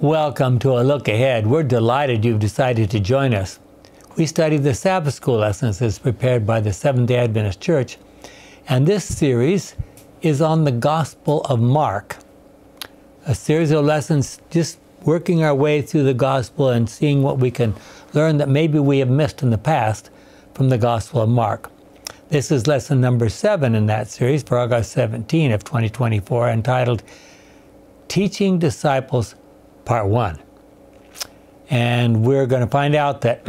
Welcome to A Look Ahead. We're delighted you've decided to join us. We study the Sabbath School lessons as prepared by the Seventh-day Adventist Church, and this series is on the Gospel of Mark. A series of lessons just working our way through the Gospel and seeing what we can learn that maybe we have missed in the past from the Gospel of Mark. This is lesson number 7 in that series for August 17 of 2024, entitled Teaching Disciples Part 1. And we're going to find out that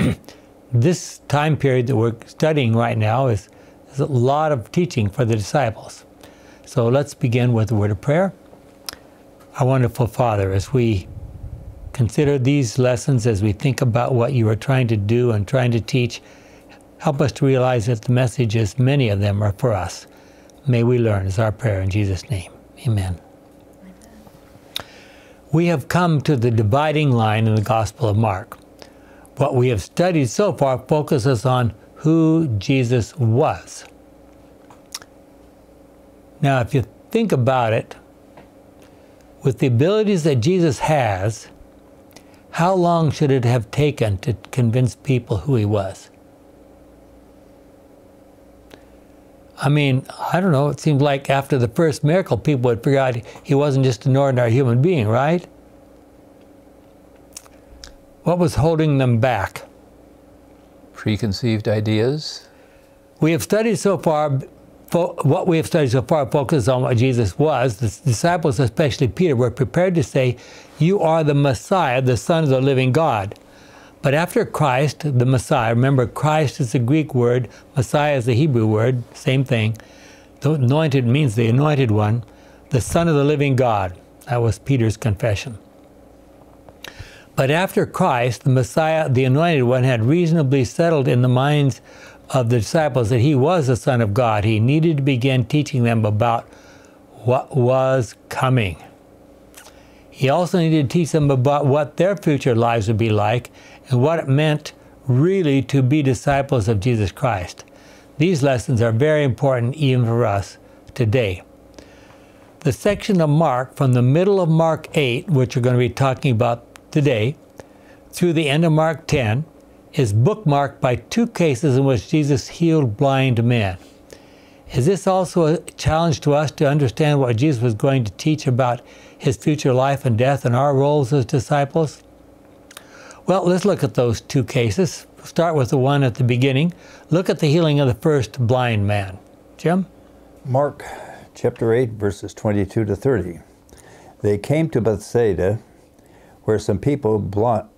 this time period that we're studying right now is a lot of teaching for the disciples. So let's begin with a word of prayer. Our wonderful Father, as we consider these lessons, as we think about what you are trying to do and trying to teach, help us to realize that the messages, many of them, are for us. May we learn, is our prayer in Jesus' name. Amen. We have come to the dividing line in the Gospel of Mark. What we have studied so far focuses on who Jesus was. Now, if you think about it, with the abilities that Jesus has, how long should it have taken to convince people who he was? I mean, I don't know, it seemed like after the first miracle, people would figure out he wasn't just an ordinary human being, right? What was holding them back? Preconceived ideas. We have studied so far, what we have studied so far focuses on what Jesus was. The disciples, especially Peter, were prepared to say, "You are the Messiah, the Son of the living God." But after Christ, the Messiah, remember Christ is the Greek word, Messiah is the Hebrew word, same thing. The anointed means the anointed one, the Son of the living God. That was Peter's confession. But after Christ, the Messiah, the Anointed One, had reasonably settled in the minds of the disciples that he was the Son of God, he needed to begin teaching them about what was coming. He also needed to teach them about what their future lives would be like and what it meant really to be disciples of Jesus Christ. These lessons are very important even for us today. The section of Mark, from the middle of Mark 8, which we're going to be talking about today, through the end of Mark 10, is bookmarked by two cases in which Jesus healed blind men. Is this also a challenge to us to understand what Jesus was going to teach about his future life and death and our roles as disciples? Well, let's look at those two cases. We'll start with the one at the beginning. Look at the healing of the first blind man. Jim? Mark chapter 8, verses 22 to 30. They came to Bethsaida, where some people brought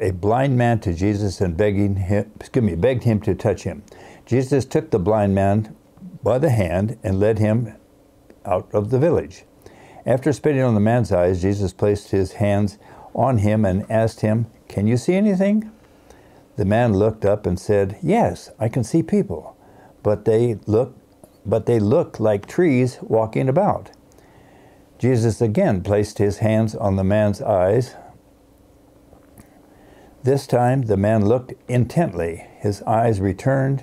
a blind man to Jesus and begged him to touch him. Jesus took the blind man by the hand and led him out of the village. After spitting on the man's eyes, Jesus placed his hands on him and asked him, "Can you see anything?" The man looked up and said, "Yes, I can see people, but they look like trees walking about." Jesus again placed his hands on the man's eyes. This time the man looked intently. His eyesight returned,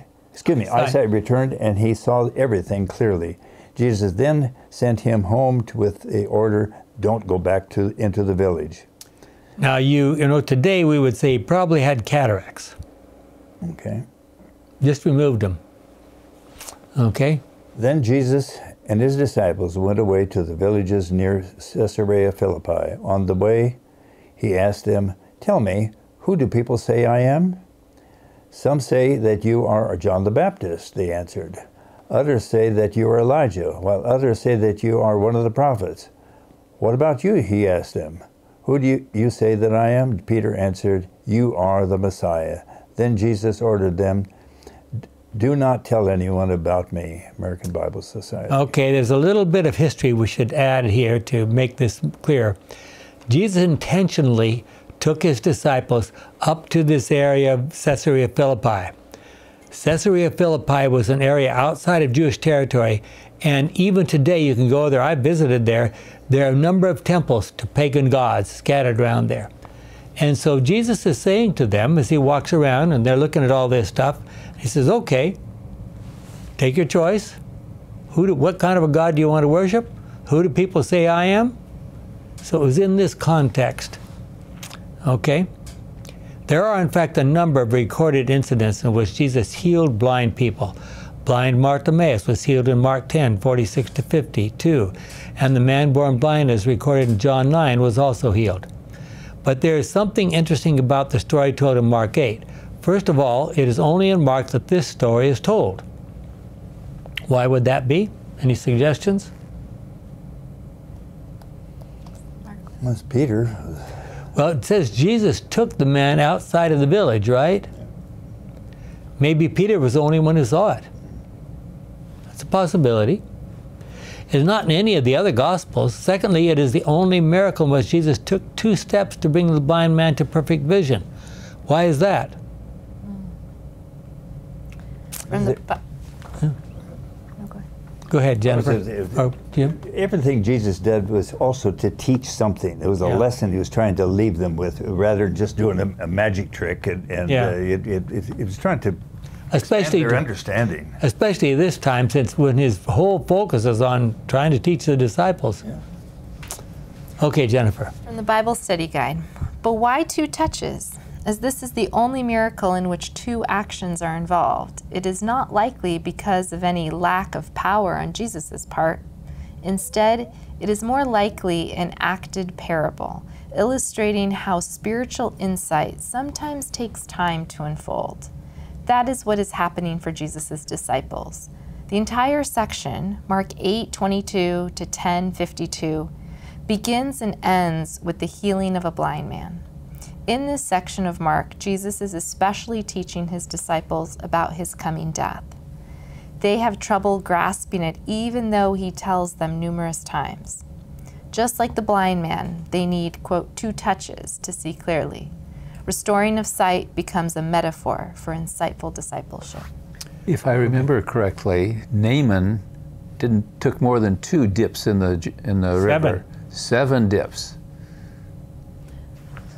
and he saw everything clearly. Jesus then sent him home with the order, "Don't go back into the village." Now, you know, today we would say he probably had cataracts. Okay. Just removed them. Okay. Then Jesus and his disciples went away to the villages near Caesarea Philippi. On the way, he asked them, "Tell me, who do people say I am?" "Some say that you are John the Baptist," they answered. "Others say that you are Elijah, while others say that you are one of the prophets." "What about you?" he asked them. "Who do you say that I am?" Peter answered, "You are the Messiah." Then Jesus ordered them, "Do not tell anyone about me." American Bible Society. Okay, there's a little bit of history we should add here to make this clear. Jesus intentionally took his disciples up to this area of Caesarea Philippi. Caesarea Philippi was an area outside of Jewish territory, and even today you can go there. I visited there. There are a number of temples to pagan gods scattered around there. And so Jesus is saying to them as he walks around and they're looking at all this stuff, he says, "Okay, take your choice. What kind of a God do you want to worship? Who do people say I am?" So it was in this context Okay? There are, in fact, a number of recorded incidents in which Jesus healed blind people. Blind Bartimaeus was healed in Mark 10, 46 to 52, and the man born blind as recorded in John 9 was also healed. But there is something interesting about the story told in Mark 8. First of all, it is only in Mark that this story is told. Why would that be? Any suggestions? That's Peter. Well, it says Jesus took the man outside of the village, right? Maybe Peter was the only one who saw it. That's a possibility. It is not in any of the other Gospels. Secondly, it is the only miracle in which Jesus took two steps to bring the blind man to perfect vision. Why is that? Go ahead, Jennifer. Jim? Everything Jesus did was also to teach something. There was a lesson he was trying to leave them with, rather than just doing a magic trick. It was trying to expand their understanding. Especially this time, since when his whole focus is on trying to teach the disciples. Yeah. Okay, Jennifer. From the Bible Study Guide. But why two touches? As this is the only miracle in which two actions are involved, it is not likely because of any lack of power on Jesus' part. Instead, it is more likely an acted parable, illustrating how spiritual insight sometimes takes time to unfold. That is what is happening for Jesus' disciples. The entire section, Mark 8:22 to 10:52, begins and ends with the healing of a blind man. In this section of Mark, Jesus is especially teaching his disciples about his coming death. They have trouble grasping it even though he tells them numerous times. Just like the blind man, they need, quote, two touches to see clearly. Restoring of sight becomes a metaphor for insightful discipleship. If I remember correctly, Naaman took more than two dips in the river. 7 dips.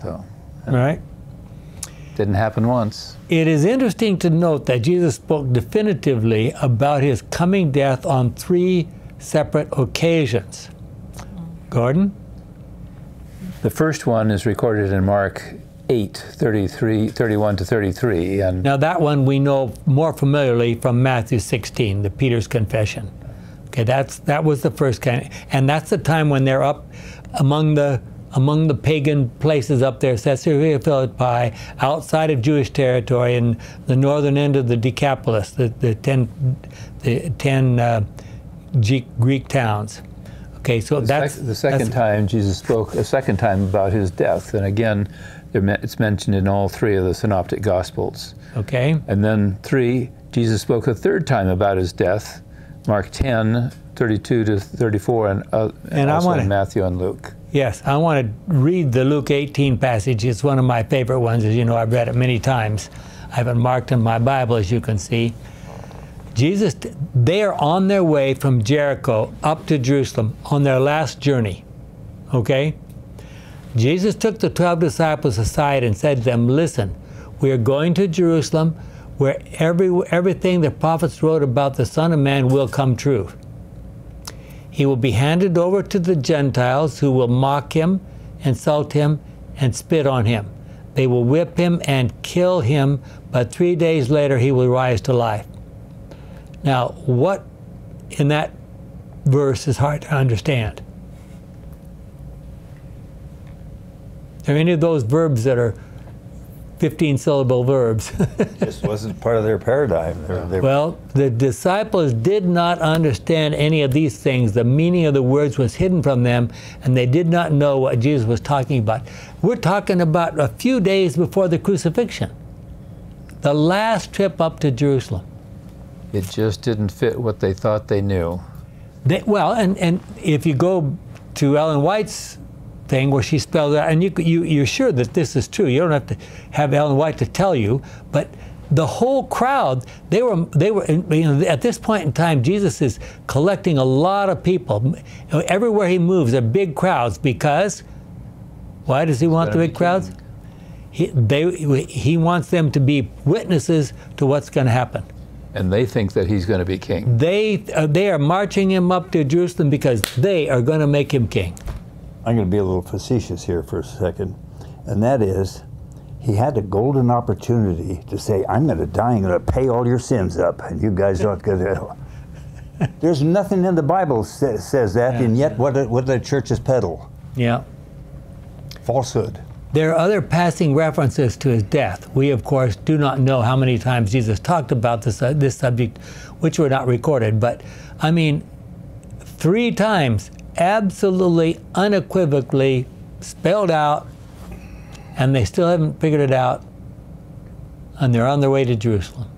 So. Right? Didn't happen once. It is interesting to note that Jesus spoke definitively about his coming death on 3 separate occasions. Gordon? The first one is recorded in Mark 8, 31 to 33. And now that one we know more familiarly from Matthew 16, the Peter's confession. Okay, that was the first kind. And that's the time when they're up among the pagan places up there, Caesarea Philippi, outside of Jewish territory, in the northern end of the Decapolis, the ten Greek towns. Okay, so the second time Jesus spoke about his death, and again, it's mentioned in all 3 of the Synoptic Gospels. Okay, and then 3, Jesus spoke a 3rd time about his death, Mark 10, 32 to 34, and also in Matthew and Luke. Yes, I want to read the Luke 18 passage. It's one of my favorite ones. As you know, I've read it many times. I have it marked in my Bible, as you can see. Jesus, they are on their way from Jericho up to Jerusalem on their last journey, okay? Jesus took the 12 disciples aside and said to them, "Listen, we are going to Jerusalem where everything the prophets wrote about the Son of Man will come true. He will be handed over to the Gentiles, who will mock him, insult him, and spit on him. They will whip him and kill him, but 3 days later he will rise to life." Now, what in that verse is hard to understand? Are any of those verbs that are 15-syllable verbs? Just wasn't part of their paradigm. Well, the disciples did not understand any of these things. The meaning of the words was hidden from them, and they did not know what Jesus was talking about. We're talking about a few days before the crucifixion, the last trip up to Jerusalem. It just didn't fit what they thought they knew. Well, and if you go to Ellen White's thing where she spelled out, and you're sure that this is true. You don't have to have Ellen White to tell you, but the whole crowd, they were at this point in time, Jesus is collecting a lot of people. Everywhere he moves, there are big crowds, because why does he want the big crowds? He wants them to be witnesses to what's going to happen. And they think that he's going to be king. They are marching him up to Jerusalem because they are going to make him king. I'm going to be a little facetious here for a second, and that is, he had a golden opportunity to say, I'm going to die, I'm going to pay all your sins up, and you guys aren't going to. There's nothing in the Bible that says that, yeah, and yet what the churches peddle. Yeah. Falsehood. There are other passing references to his death. We, of course, do not know how many times Jesus talked about this, this subject, which were not recorded. But, I mean, 3 times, absolutely unequivocally spelled out, and they still haven't figured it out, and they're on their way to Jerusalem.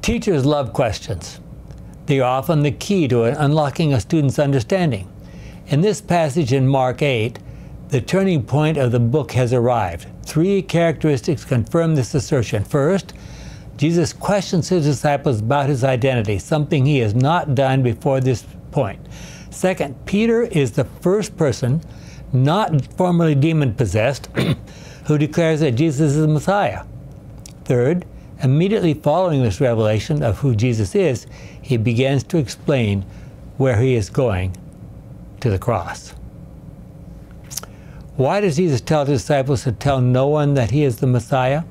Teachers love questions. They are often the key to unlocking a student's understanding. In this passage in Mark 8, the turning point of the book has arrived. 3 characteristics confirm this assertion. First, Jesus questions his disciples about his identity, something he has not done before this point. Second, Peter is the first person, not formerly demon-possessed, who declares that Jesus is the Messiah. Third, immediately following this revelation of who Jesus is, he begins to explain where he is going, to the cross. Why does Jesus tell the disciples to tell no one that he is the Messiah?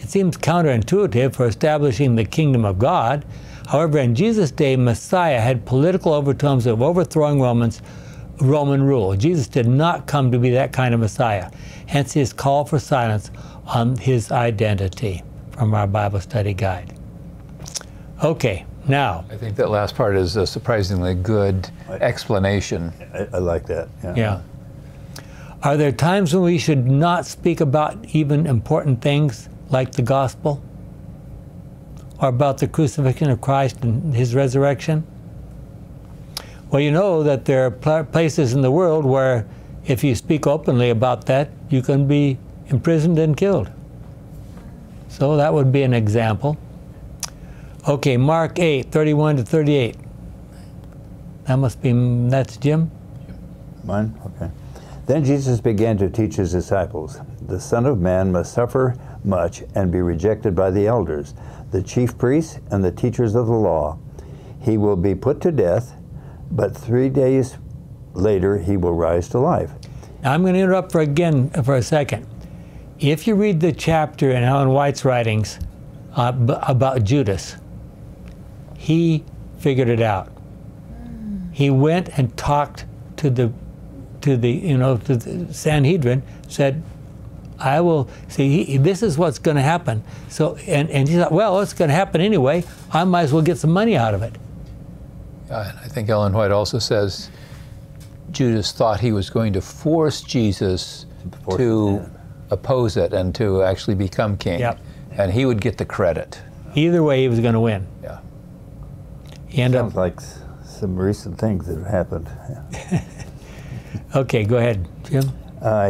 It seems counterintuitive for establishing the kingdom of God. However, in Jesus' day, Messiah had political overtones of overthrowing Roman rule. Jesus did not come to be that kind of Messiah, hence his call for silence on his identity from our Bible study guide. Okay, now. I think that last part is a surprisingly good explanation. I like that. Yeah. Yeah. Are there times when we should not speak about even important things like the gospel or about the crucifixion of Christ and his resurrection? Well, you know that there are places in the world where if you speak openly about that, you can be imprisoned and killed. So that would be an example. Okay, Mark 8, 31 to 38. That must be, that's Jim? Mine? Okay. Then Jesus began to teach his disciples, the Son of Man must suffer much and be rejected by the elders, the chief priests, and the teachers of the law. He will be put to death, but 3 days later he will rise to life. Now I'm going to interrupt for a second. If you read the chapter in Ellen White's writings about Judas, he figured it out. He went and talked to the Sanhedrin, said, I will see. This is what's going to happen. So and he thought, well, it's going to happen anyway. I might as well get some money out of it. I think Ellen White also says Judas thought he was going to force Jesus to oppose it and to actually become king. Yep. And he would get the credit. Either way, he was going to win. Yeah. Sounds like some recent things that have happened. Yeah. Okay, go ahead, Jim.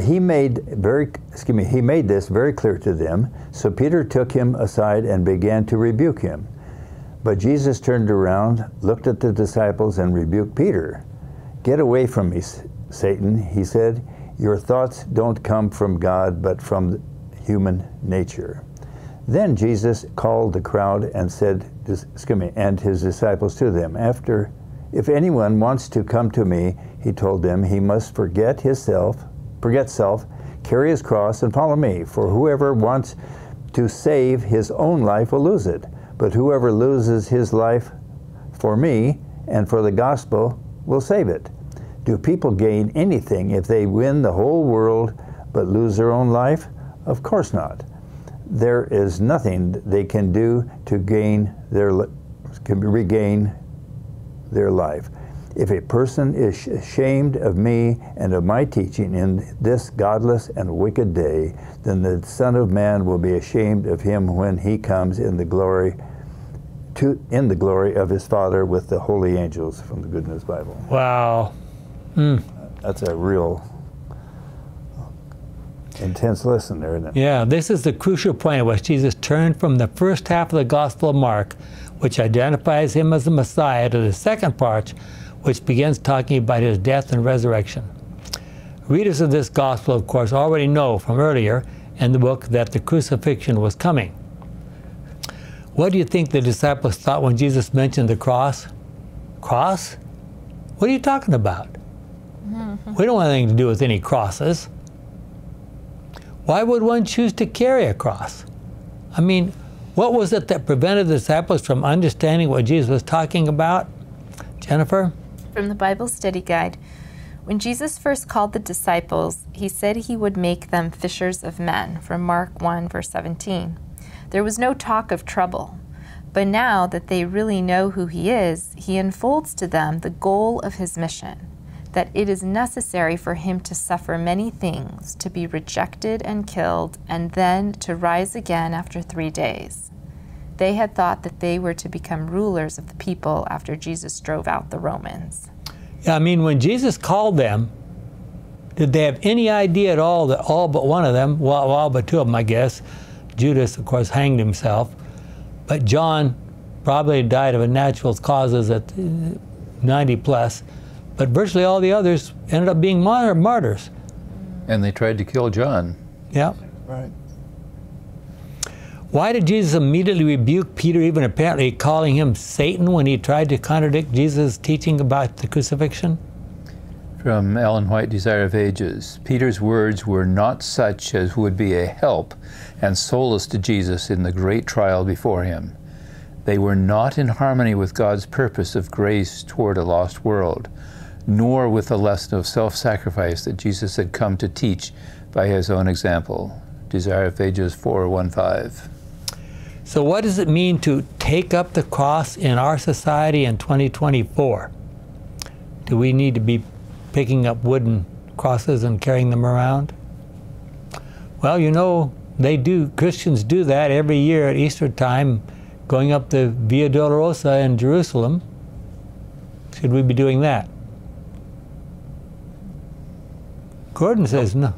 He made this very clear to them. So Peter took him aside and began to rebuke him. But Jesus turned around, looked at the disciples, and rebuked Peter. Get away from me, Satan, he said. Your thoughts don't come from God, but from human nature. Then Jesus called the crowd and said, and his disciples to them. If anyone wants to come to me, he told them, he must forget self, carry his cross, and follow me. For whoever wants to save his own life will lose it. But whoever loses his life for me and for the gospel will save it. Do people gain anything if they win the whole world but lose their own life? Of course not. There is nothing they can do to regain their life. If a person is ashamed of me and of my teaching in this godless and wicked day, then the Son of Man will be ashamed of him when he comes in the glory of his Father with the holy angels. From the Good News Bible. Wow. Mm. That's a real intense lesson there, isn't it? Yeah, this is the crucial point at which Jesus turned from the first half of the Gospel of Mark, which identifies him as the Messiah, to the second part, which begins talking about his death and resurrection. Readers of this gospel, of course, already know from earlier in the book that the crucifixion was coming. What do you think the disciples thought when Jesus mentioned the cross? Cross? What are you talking about? We don't want anything to do with any crosses. Why would one choose to carry a cross? I mean, what was it that prevented the disciples from understanding what Jesus was talking about? Jennifer? From the Bible Study Guide. When Jesus first called the disciples, he said he would make them fishers of men, from Mark 1, verse 17. There was no talk of trouble. But now that they really know who he is, he unfolds to them the goal of his mission, that it is necessary for him to suffer many things, to be rejected and killed, and then to rise again after 3 days. They had thought that they were to become rulers of the people after Jesus drove out the Romans. Yeah, I mean, when Jesus called them, did they have any idea at all that all but one of them, well, all but two of them, I guess, Judas, of course, hanged himself, but John probably died of natural causes at 90 plus, but virtually all the others ended up being martyrs. And they tried to kill John. Yeah. Right. Why did Jesus immediately rebuke Peter, even apparently calling him Satan, when he tried to contradict Jesus' teaching about the crucifixion? From Ellen White, Desire of Ages, Peter's words were not such as would be a help and solace to Jesus in the great trial before him. They were not in harmony with God's purpose of grace toward a lost world, nor with the lesson of self-sacrifice that Jesus had come to teach by his own example. Desire of Ages 4:15. So what does it mean to take up the cross in our society in 2024? Do we need to be picking up wooden crosses and carrying them around? Well, you know, they do. Christians do that every year at Easter time, going up the Via Dolorosa in Jerusalem. Should we be doing that? Gordon says no.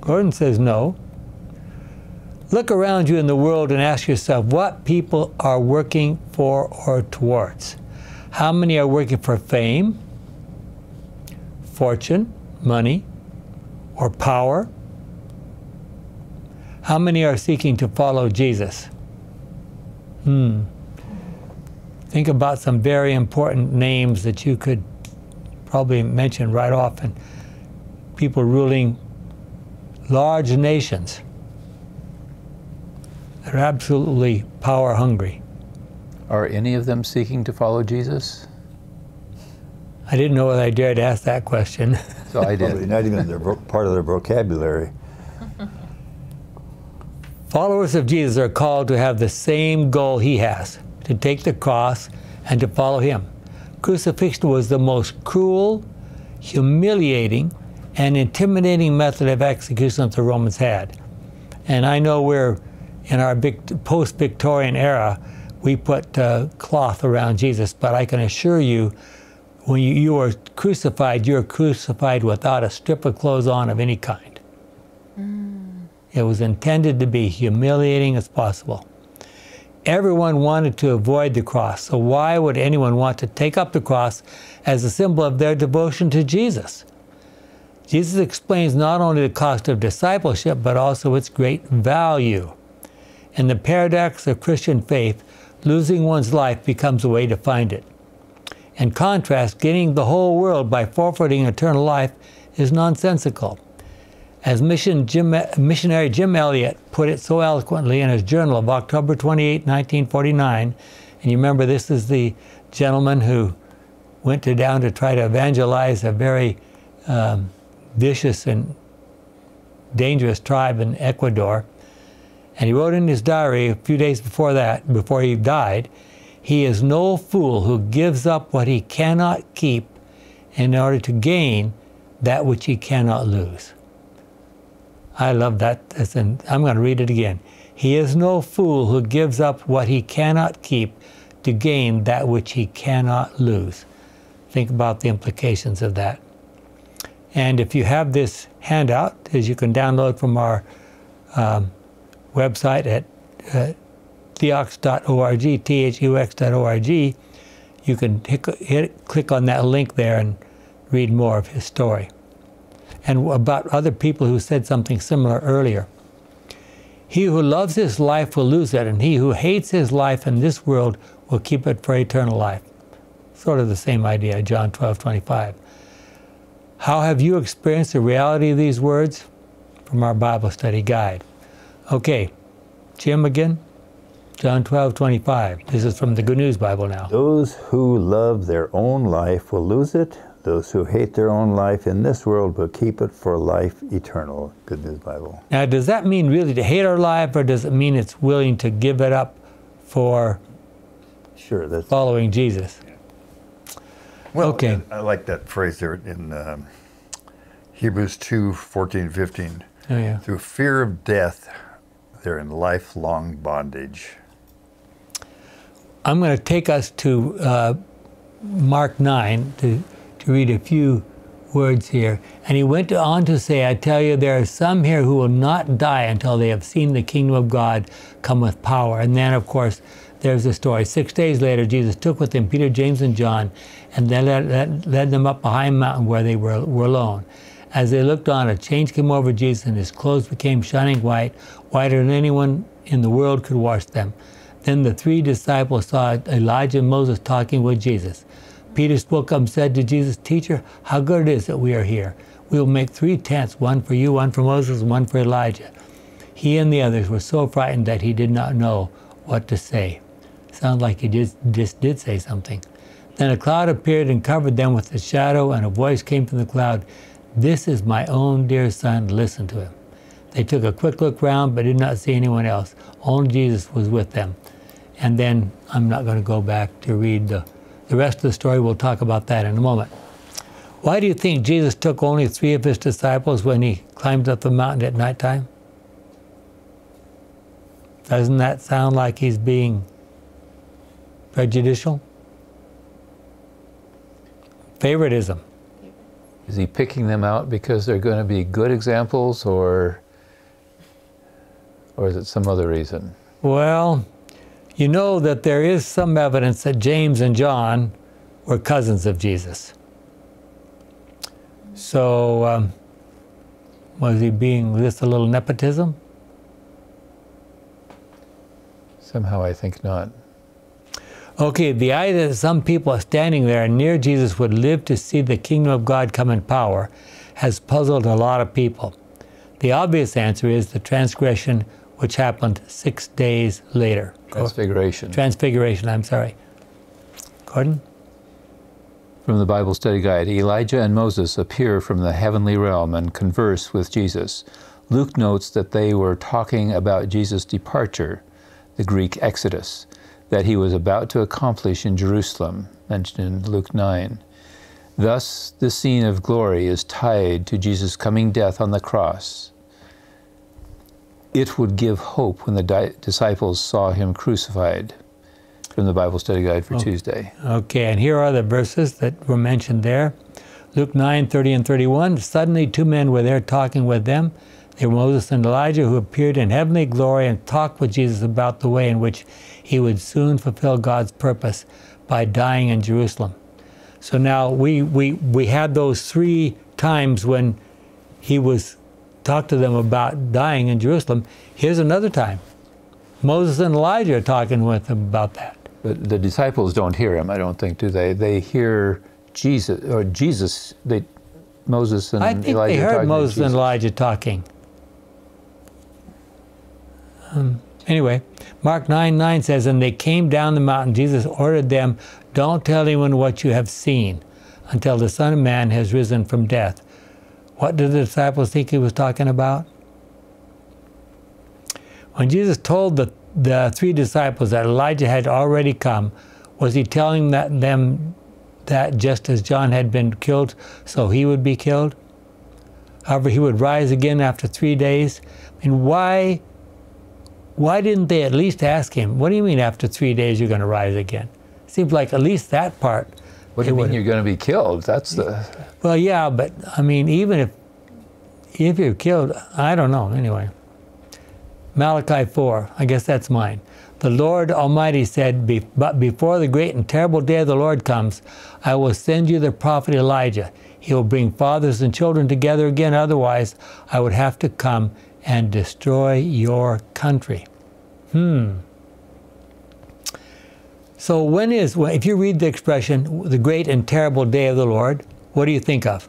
Gordon says no. Look around you in the world and ask yourself what people are working for or towards. How many are working for fame, fortune, money, or power? How many are seeking to follow Jesus? Think about some very important names that you could probably mention right off, and people ruling large nations. They're absolutely power hungry. Are any of them seeking to follow Jesus? I didn't know whether I dared ask that question. So I did. Not even part of their vocabulary. Followers of Jesus are called to have the same goal he has, to take the cross and to follow him. Crucifixion was the most cruel, humiliating, and intimidating method of execution that the Romans had. And I know we're in our post-Victorian era, we put cloth around Jesus, but I can assure you, when you are crucified, you're crucified without a strip of clothes on of any kind. It was intended to be humiliating as possible. Everyone wanted to avoid the cross, so why would anyone want to take up the cross as a symbol of their devotion to Jesus? Jesus explains not only the cost of discipleship, but also its great value. In the paradox of Christian faith, losing one's life becomes a way to find it. In contrast, gaining the whole world by forfeiting eternal life is nonsensical. As missionary Jim Elliott put it so eloquently in his journal of October 28, 1949, and you remember this is the gentleman who went down to try to evangelize a very vicious and dangerous tribe in Ecuador, and he wrote in his diary a few days before that, before he died, "He is no fool who gives up what he cannot keep in order to gain that which he cannot lose." I love that. I'm going to read it again. "He is no fool who gives up what he cannot keep to gain that which he cannot lose." Think about the implications of that. And if you have this handout, as you can download from our website at Theox.org, T-H-U-X.org, you can click on that link there and read more of his story. And about other people who said something similar earlier. "He who loves his life will lose it, and he who hates his life in this world will keep it for eternal life." Sort of the same idea, John 12:25. How have you experienced the reality of these words? From our Bible study guide. Okay, Jim again, John 12:25. This is from the Good News Bible now. Those who love their own life will lose it. Those who hate their own life in this world will keep it for life eternal. Good News Bible. Now, does that mean really to hate our life, or does it mean it's willing to give it up for following Jesus? Well, okay. I like that phrase there in Hebrews 2:14-15. Oh, yeah. Through fear of death, they're in lifelong bondage. I'm going to take us to Mark 9 to read a few words here. And he went on to say, I tell you, there are some here who will not die until they have seen the kingdom of God come with power. And then, of course, there's the story. 6 days later, Jesus took with him Peter, James, and John, and then led them up a high mountain where they were alone. As they looked on, a change came over Jesus, and his clothes became shining white, whiter than anyone in the world could wash them. Then the three disciples saw Elijah and Moses talking with Jesus. Peter spoke up and said to Jesus, Teacher, how good it is that we are here. We will make three tents, one for you, one for Moses, and one for Elijah. He and the others were so frightened that he did not know what to say. Sounds like he just did say something. Then a cloud appeared and covered them with its shadow, and a voice came from the cloud, This is my own dear son, listen to him. They took a quick look round, but did not see anyone else. Only Jesus was with them. And then, I'm not going to go back to read the rest of the story. We'll talk about that in a moment. Why do you think Jesus took only three of his disciples when he climbed up the mountain at nighttime? Doesn't that sound like he's being prejudicial? Favoritism. Is he picking them out because they're going to be good examples, or is it some other reason? Well, you know that there is some evidence that James and John were cousins of Jesus. So, was he being just a little nepotism? Somehow I think not. Okay, the idea that some people standing there near Jesus would live to see the kingdom of God come in power has puzzled a lot of people. The obvious answer is the transgression which happened 6 days later. Transfiguration. Transfiguration, I'm sorry. Gordon? From the Bible Study Guide, Elijah and Moses appear from the heavenly realm and converse with Jesus. Luke notes that they were talking about Jesus' departure, the Greek exodus, that he was about to accomplish in Jerusalem, mentioned in Luke 9. Thus, the scene of glory is tied to Jesus' coming death on the cross. It would give hope when the disciples saw him crucified, from the Bible Study Guide for Tuesday. Okay, and here are the verses that were mentioned there. Luke 9:30 and 31, suddenly two men were there talking with them. They were Moses and Elijah, who appeared in heavenly glory and talked with Jesus about the way in which he would soon fulfill God's purpose by dying in Jerusalem. So now we had those three times when he was talked to them about dying in Jerusalem. Here's another time. Moses and Elijah are talking with them about that. But the disciples don't hear him, I don't think, do they? They hear Jesus, or Jesus, Moses and Elijah talking. I think Elijah they heard Moses and Elijah talking. Anyway, Mark 9:9 says, And they came down the mountain. Jesus ordered them, Don't tell anyone what you have seen until the Son of Man has risen from death. What did the disciples think he was talking about? When Jesus told the three disciples that Elijah had already come, was he telling them that just as John had been killed, so he would be killed? However, he would rise again after 3 days. And why didn't they at least ask him, what do you mean after 3 days you're going to rise again? Seems like at least that part. What do you mean you're going to be killed? That's the... Well, yeah, but I mean, even if you're killed, I don't know, anyway. Malachi 4, I guess that's mine. The Lord Almighty said, But before the great and terrible day of the Lord comes, I will send you the prophet Elijah. He will bring fathers and children together again, otherwise I would have to come and destroy your country. So if you read the expression, the great and terrible day of the Lord, what do you think of?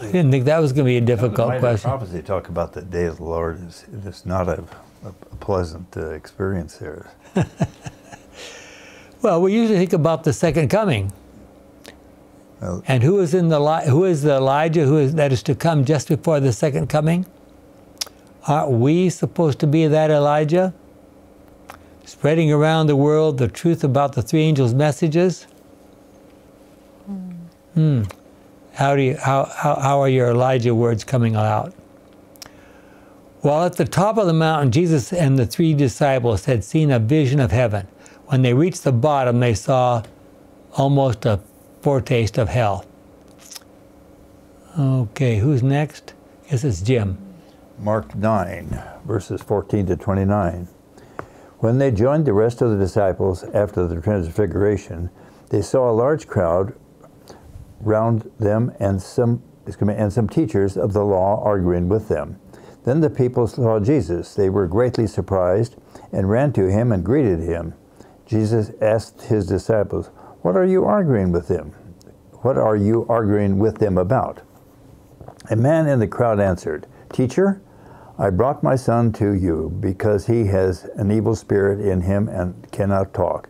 I didn't think that was going to be a difficult question. The prophecy talk about the day of the Lord is just not a pleasant experience here. Well, we usually think about the second coming, and who is the Elijah that is to come just before the second coming? Aren't we supposed to be that Elijah, spreading around the world the truth about the three angels' messages? How are your Elijah words coming out? Well, at the top of the mountain, Jesus and the three disciples had seen a vision of heaven. When they reached the bottom, they saw almost a foretaste of hell. Okay, who's next? I guess it's Jim. Mark 9, verses 14 to 29. When they joined the rest of the disciples after the transfiguration, they saw a large crowd round them and some teachers of the law arguing with them. Then the people saw Jesus. They were greatly surprised and ran to him and greeted him. Jesus asked his disciples, "What are you arguing with them? What are you arguing with them about?" A man in the crowd answered, "Teacher, I brought my son to you because he has an evil spirit in him and cannot talk.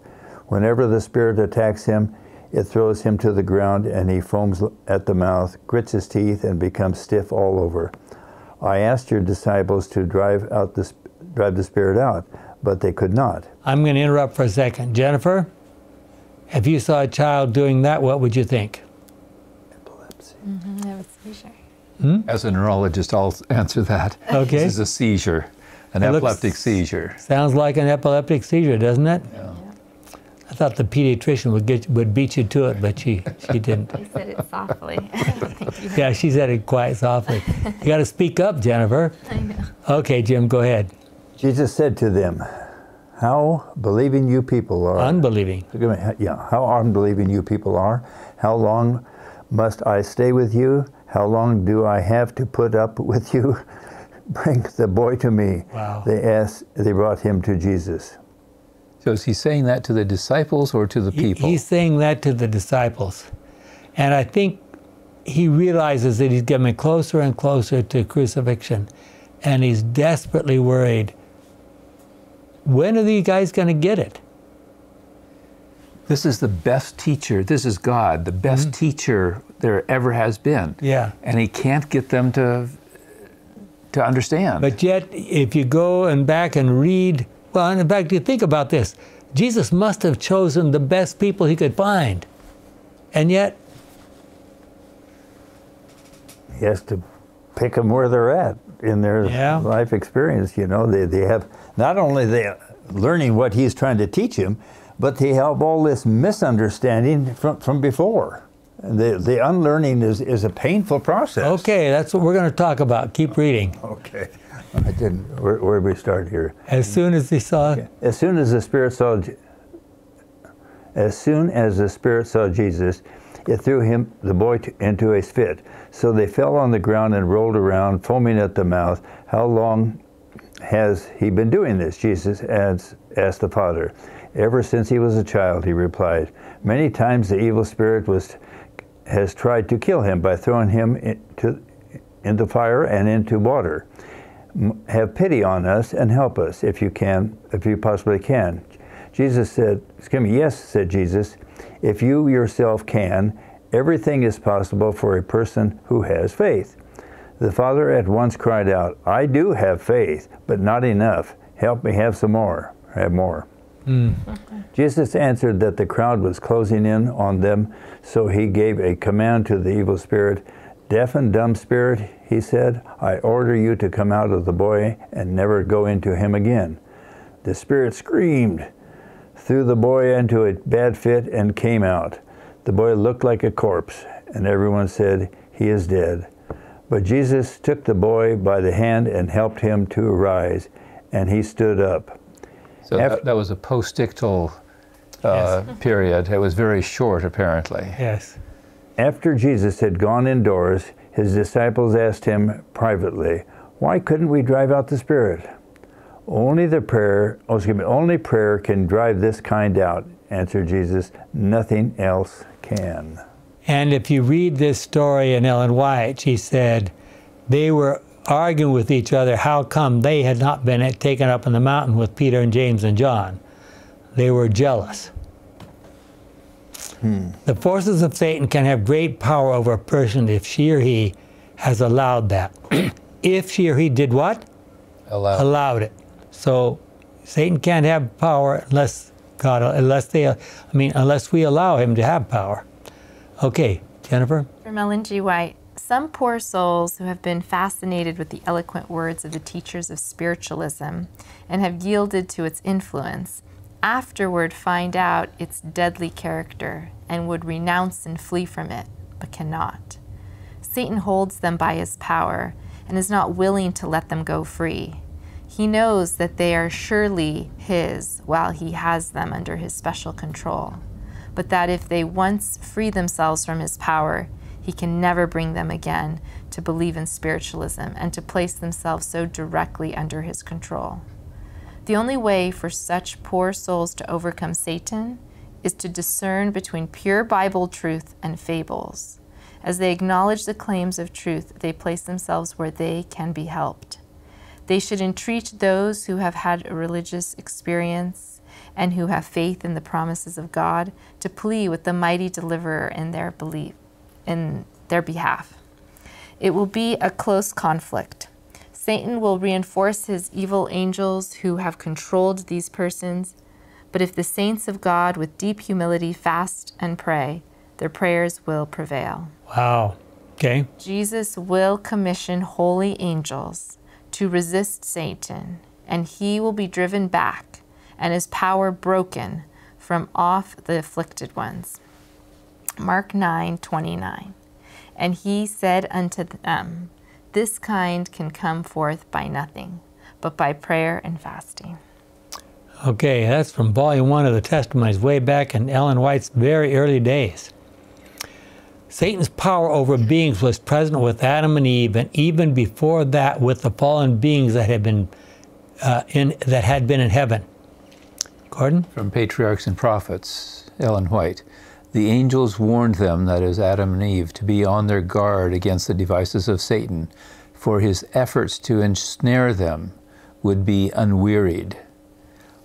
Whenever the spirit attacks him, it throws him to the ground and he foams at the mouth, grits his teeth, and becomes stiff all over. I asked your disciples to drive the spirit out, but they could not." I'm going to interrupt for a second. Jennifer, if you saw a child doing that, what would you think? Epilepsy. That was a seizure. As a neurologist, I'll answer that. Okay. This is a seizure, an epileptic seizure. Sounds like an epileptic seizure, doesn't it? Yeah. I thought the pediatrician would beat you to it, but she didn't. She said it softly. Yeah, she said it quite softly. You got to speak up, Jennifer. I know. Okay, Jim, go ahead. Jesus said to them, "How unbelieving you people are." Unbelieving. Yeah, how unbelieving you people are. "How long must I stay with you? How long do I have to put up with you? Bring the boy to me." Wow. They brought him to Jesus. So is he saying that to the disciples or to the people? He's saying that to the disciples. And I think he realizes that he's getting closer and closer to crucifixion. And he's desperately worried. When are these guys going to get it? This is the best teacher. This is God, the best teacher there ever has been. Yeah. And he can't get them to understand. But yet, if you go and back and read... Well, in fact, you think about this. Jesus must have chosen the best people he could find. And yet... he has to pick them where they're at in their life experience, you know. They have... Not only they're learning what he's trying to teach him, but they have all this misunderstanding from before. And the unlearning is a painful process. Okay, that's what we're going to talk about. Keep reading. Okay. I didn't. Where did we start here? As soon as they saw. Okay. As soon as the Spirit saw Jesus, it threw him, the boy, into a fit. So they fell on the ground and rolled around, foaming at the mouth. "How long has he been doing this?" Jesus asked the Father. "Ever since he was a child," he replied. "Many times the evil spirit has tried to kill him by throwing him into fire and into water. Have pity on us and help us if you possibly can." Jesus said, "Yes," said Jesus, "if you yourself can, everything is possible for a person who has faith." The Father at once cried out, "I do have faith, but not enough. Help me have some more." Jesus answered that the crowd was closing in on them, so he gave a command to the evil spirit. "Deaf and dumb spirit," he said, "I order you to come out of the boy and never go into him again." The spirit screamed, threw the boy into a bad fit, and came out. The boy looked like a corpse, and everyone said, "He is dead." But Jesus took the boy by the hand and helped him to arise, and he stood up. So that was a postictal period. It was very short, apparently. Yes. After Jesus had gone indoors, his disciples asked him privately, "Why couldn't we drive out the spirit?" "Only prayer can drive this kind out," answered Jesus. "Nothing else can." And if you read this story in Ellen White, she said, they were arguing with each other how come they had not been taken up in the mountain with Peter and James and John. They were jealous. The forces of Satan can have great power over a person if she or he has allowed that. If she or he did what? Allowed it. So Satan can't have power unless God, unless we allow him to have power. Okay, Jennifer? From Ellen G. White, some poor souls who have been fascinated with the eloquent words of the teachers of spiritualism and have yielded to its influence, afterward find out its deadly character and would renounce and flee from it, but cannot. Satan holds them by his power and is not willing to let them go free. He knows that they are surely his while he has them under his special control, but that if they once free themselves from his power, he can never bring them again to believe in spiritualism and to place themselves so directly under his control. The only way for such poor souls to overcome Satan is to discern between pure Bible truth and fables. As they acknowledge the claims of truth, they place themselves where they can be helped. They should entreat those who have had a religious experience and who have faith in the promises of God to plea with the mighty deliverer in their belief, in their behalf. It will be a close conflict. Satan will reinforce his evil angels who have controlled these persons, but if the saints of God with deep humility fast and pray, their prayers will prevail. Wow. Okay. Jesus will commission holy angels to resist Satan, and he will be driven back and his power broken from off the afflicted ones. Mark 9:29. And he said unto them, this kind can come forth by nothing, but by prayer and fasting. Okay, that's from Volume 1 of the Testimonies, way back in Ellen White's very early days. Satan's power over beings was present with Adam and Eve, and even before that with the fallen beings that had been, in heaven. Gordon? From Patriarchs and Prophets, Ellen White. The angels warned them, that is Adam and Eve, to be on their guard against the devices of Satan, for his efforts to ensnare them would be unwearied.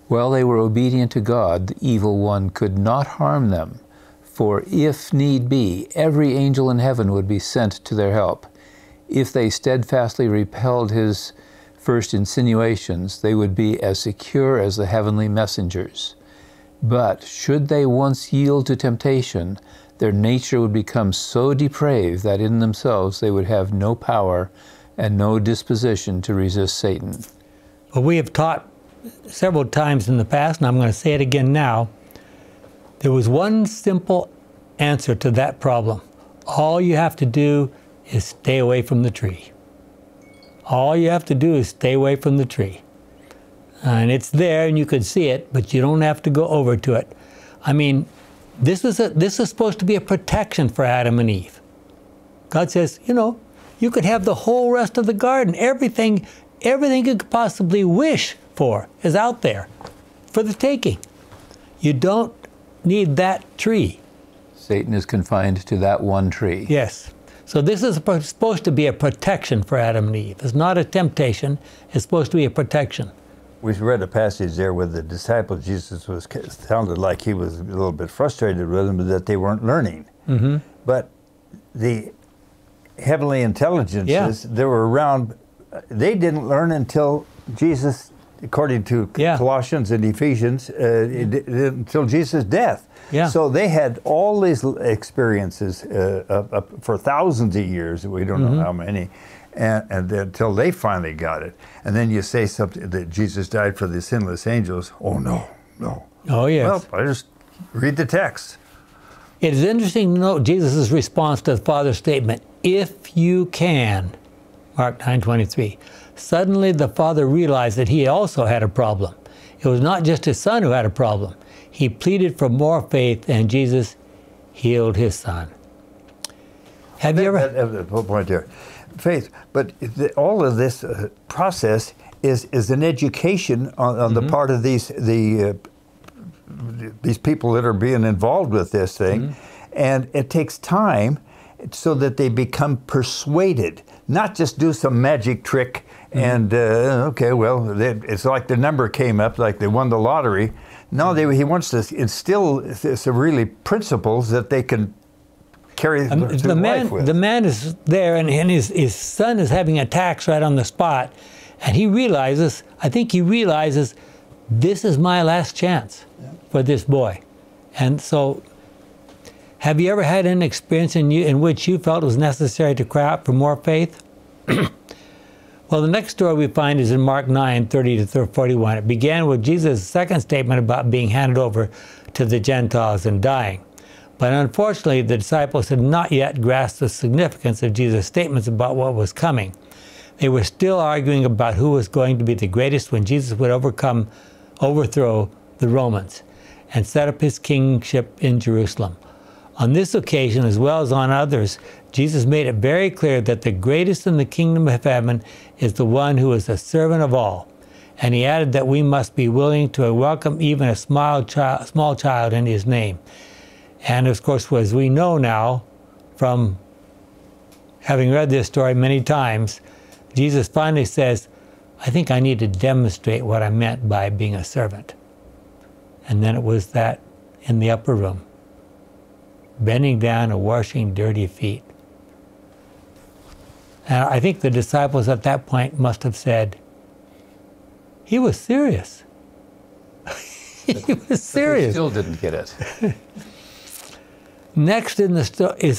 While they were obedient to God, the evil one could not harm them, for if need be, every angel in heaven would be sent to their help. If they steadfastly repelled his first insinuations, they would be as secure as the heavenly messengers. But should they once yield to temptation, their nature would become so depraved that in themselves they would have no power and no disposition to resist Satan. Well, we have taught several times in the past, and I'm going to say it again now, there was one simple answer to that problem. All you have to do is stay away from the tree. All you have to do is stay away from the tree. And it's there, and you can see it, but you don't have to go over to it. I mean, this is supposed to be a protection for Adam and Eve. God says, you know, you could have the whole rest of the garden. Everything you could possibly wish for is out there for the taking. You don't need that tree. Satan is confined to that one tree. Yes. So this is supposed to be a protection for Adam and Eve. It's not a temptation. It's supposed to be a protection. We read a passage there where the disciples, Jesus was sounded like he was a little bit frustrated with them, that they weren't learning. Mm-hmm. But the heavenly intelligences that were around, they didn't learn until Jesus, according to Colossians and Ephesians, until Jesus' death. Yeah. So they had all these experiences for thousands of years, we don't know how many, and until they finally got it. And then you say something that Jesus died for the sinless angels. Oh, no, no. Oh, yes. Well, I just read the text. It is interesting to note Jesus' response to the Father's statement, if you can, Mark 9:23. Suddenly the Father realized that he also had a problem. It was not just his son who had a problem. He pleaded for more faith, and Jesus healed his son. Have you ever... That's the whole point there. Faith, but all of this process is an education on the part of these people that are being involved with this thing, And it takes time so that they become persuaded, not just do some magic trick and, okay, well, it's like the number came up, like they won the lottery. No, he wants to instill some really principles that they can carry through life with. The man is there, and his son is having attacks right on the spot. And he realizes, I think he realizes, this is my last chance for this boy. And so, have you ever had an experience in which you felt it was necessary to cry out for more faith? Well, the next story we find is in Mark 9, 30 to 41. It began with Jesus' second statement about being handed over to the Gentiles and dying. But unfortunately, the disciples had not yet grasped the significance of Jesus' statements about what was coming. They were still arguing about who was going to be the greatest when Jesus would overthrow the Romans and set up his kingship in Jerusalem. On this occasion, as well as on others, Jesus made it very clear that the greatest in the kingdom of heaven is the one who is a servant of all. And he added that we must be willing to welcome even a small child in his name. And of course, as we know now, from having read this story many times, Jesus finally says, I think I need to demonstrate what I meant by being a servant. And then it was that in the upper room, bending down and washing dirty feet. And I think the disciples at that point must have said, he was serious. He was serious. They still didn't get it. Next in is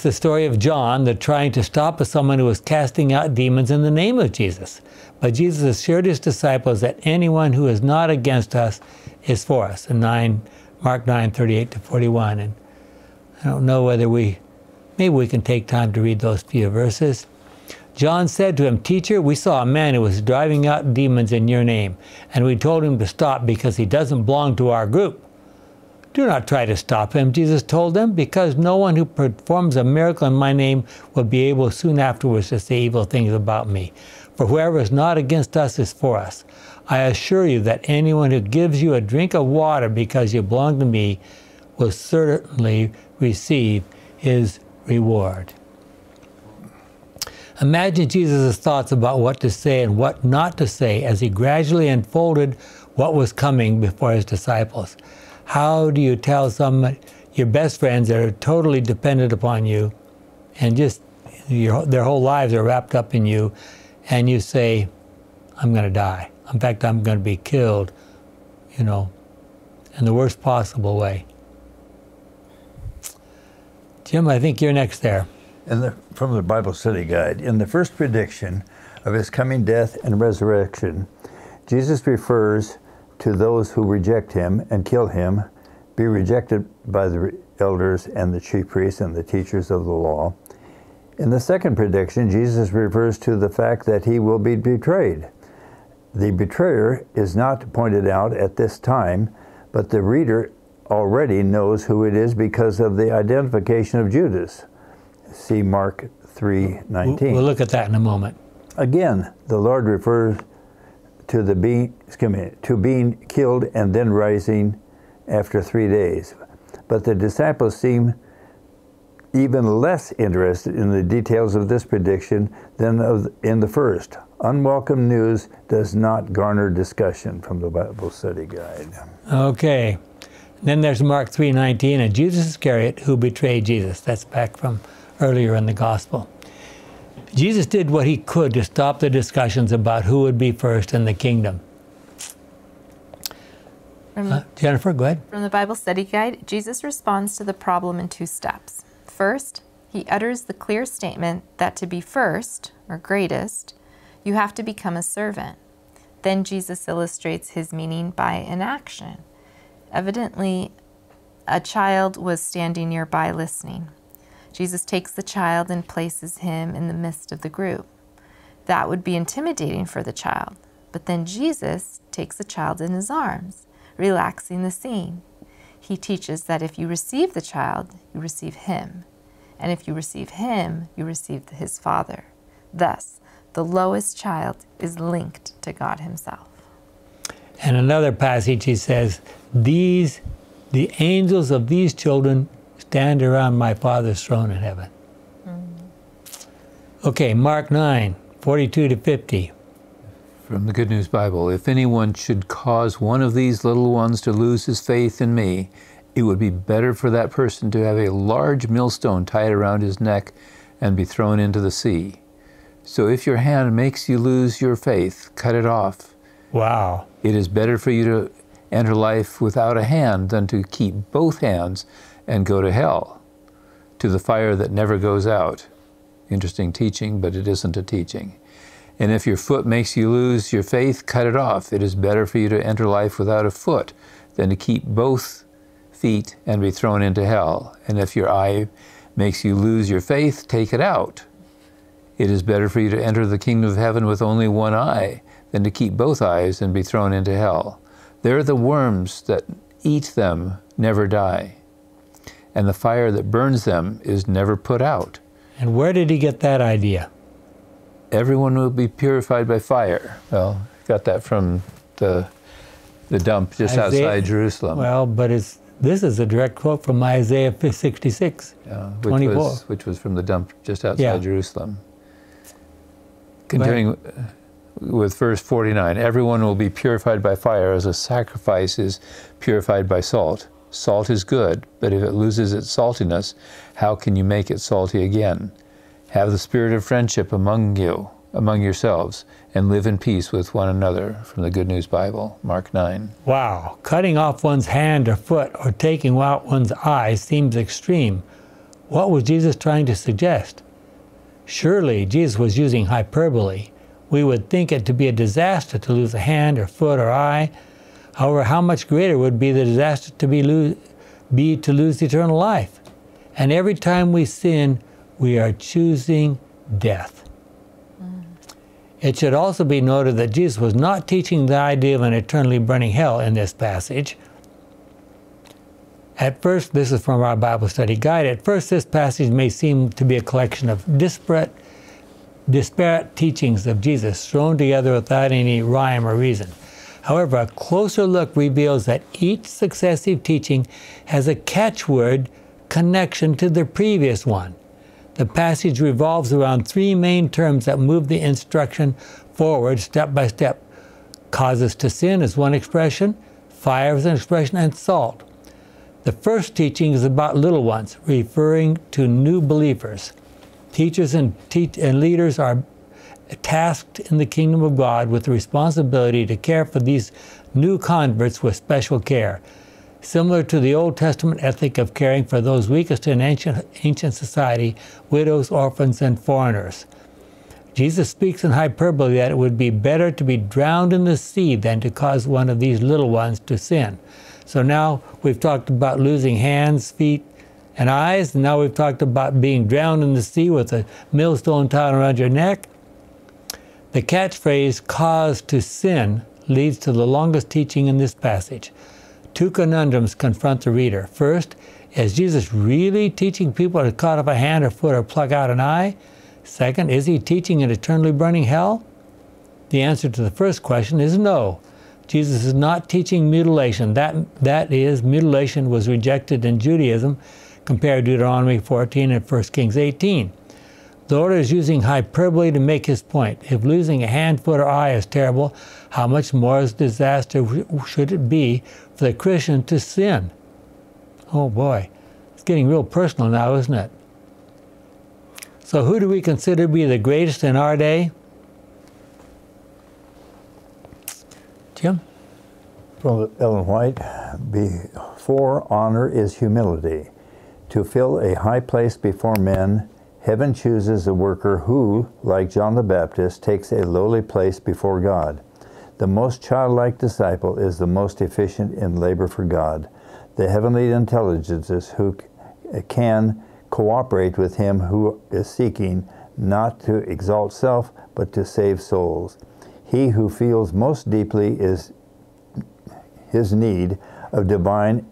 the story of John, the trying to stop someone who was casting out demons in the name of Jesus. But Jesus assured his disciples that anyone who is not against us is for us, in Mark 9, 38 to 41. And I don't know whether maybe we can take time to read those few verses. John said to him, Teacher, we saw a man who was driving out demons in your name, and we told him to stop because he doesn't belong to our group. Do not try to stop him, Jesus told them, because no one who performs a miracle in my name will be able soon afterwards to say evil things about me. For whoever is not against us is for us. I assure you that anyone who gives you a drink of water because you belong to me will certainly receive his reward. Imagine Jesus' thoughts about what to say and what not to say as he gradually unfolded what was coming before his disciples. How do you tell your best friends that are totally dependent upon you and just their whole lives are wrapped up in you, and you say, I'm going to die. In fact, I'm going to be killed, you know, in the worst possible way. Jim, I think you're next there. From the Bible Study Guide, in the first prediction of his coming death and resurrection, Jesus refers to those who reject him and kill him, be rejected by the elders and the chief priests and the teachers of the law. In the second prediction, Jesus refers to the fact that he will be betrayed. The betrayer is not pointed out at this time, but the reader already knows who it is because of the identification of Judas. See Mark 3:19. We'll look at that in a moment. Again, the Lord refers to being killed and then rising after 3 days. But the disciples seem even less interested in the details of this prediction than in the first. Unwelcome news does not garner discussion, from the Bible Study Guide. Okay. Then there's Mark 3:19, and Judas Iscariot, who betrayed Jesus. That's back from earlier in the Gospel. Jesus did what he could to stop the discussions about who would be first in the kingdom. Jennifer, go ahead. From the Bible Study Guide, Jesus responds to the problem in two steps. First, he utters the clear statement that to be first, or greatest, you have to become a servant. Then Jesus illustrates his meaning by an action. Evidently, a child was standing nearby listening. Jesus takes the child and places him in the midst of the group. That would be intimidating for the child, but then Jesus takes the child in his arms, relaxing the scene. He teaches that if you receive the child, you receive him, and if you receive him, you receive his Father. Thus, the lowest child is linked to God himself. And another passage, he says, the angels of these children stand around my Father's throne in heaven. Mm-hmm. Okay, Mark 9, 42 to 50. From the Good News Bible, if anyone should cause one of these little ones to lose his faith in me, it would be better for that person to have a large millstone tied around his neck and be thrown into the sea. So if your hand makes you lose your faith, cut it off. Wow. It is better for you to enter life without a hand than to keep both hands and go to hell, to the fire that never goes out. Interesting teaching, but it isn't a teaching. And if your foot makes you lose your faith, cut it off. It is better for you to enter life without a foot than to keep both feet and be thrown into hell. And if your eye makes you lose your faith, take it out. It is better for you to enter the kingdom of heaven with only one eye than to keep both eyes and be thrown into hell. There the worms that eat them never die, and the fire that burns them is never put out. And where did he get that idea? Everyone will be purified by fire. Well, got that from the dump just outside Jerusalem. Well, but this is a direct quote from Isaiah 66, 24. Which was from the dump just outside Jerusalem. Continuing with verse 49, everyone will be purified by fire as a sacrifice is purified by salt. Salt is good, but if it loses its saltiness, how can you make it salty again? Have the spirit of friendship among yourselves, and live in peace with one another. From the Good News Bible, Mark 9. Wow, cutting off one's hand or foot or taking out one's eye seems extreme. What was Jesus trying to suggest? Surely Jesus was using hyperbole. We would think it to be a disaster to lose a hand or foot or eye. However, how much greater would be the disaster to lose eternal life? And every time we sin, we are choosing death. It should also be noted that Jesus was not teaching the idea of an eternally burning hell in this passage. At first, this is from our Bible study guide. At first, this passage may seem to be a collection of disparate teachings of Jesus thrown together without any rhyme or reason. However, a closer look reveals that each successive teaching has a catchword connection to the previous one. The passage revolves around three main terms that move the instruction forward step by step. Causes to sin is one expression, fire is an expression, and salt. The first teaching is about little ones, referring to new believers. Teachers and leaders are tasked in the kingdom of God with the responsibility to care for these new converts with special care. Similar to the Old Testament ethic of caring for those weakest in ancient society, widows, orphans, and foreigners. Jesus speaks in hyperbole that it would be better to be drowned in the sea than to cause one of these little ones to sin. So now we've talked about losing hands, feet, and eyes, and now we've talked about being drowned in the sea with a millstone tied around your neck. The catchphrase, cause to sin, leads to the longest teaching in this passage. Two conundrums confront the reader. First, is Jesus really teaching people to cut off a hand or foot or pluck out an eye? Second, is he teaching an eternally burning hell? The answer to the first question is no. Jesus is not teaching mutilation. That is, mutilation was rejected in Judaism. Compare Deuteronomy 14 and 1 Kings 18. The Lord is using hyperbole to make his point. If losing a hand, foot, or eye is terrible, how much more disaster should it be for the Christian to sin? Oh boy, it's getting real personal now, isn't it? So who do we consider to be the greatest in our day? Jim? From Ellen White, before honor is humility. To fill a high place before men, heaven chooses a worker who, like John the Baptist, takes a lowly place before God. The most childlike disciple is the most efficient in labor for God. The heavenly intelligences who can cooperate with him who is seeking not to exalt self, but to save souls. He who feels most deeply is his need of divine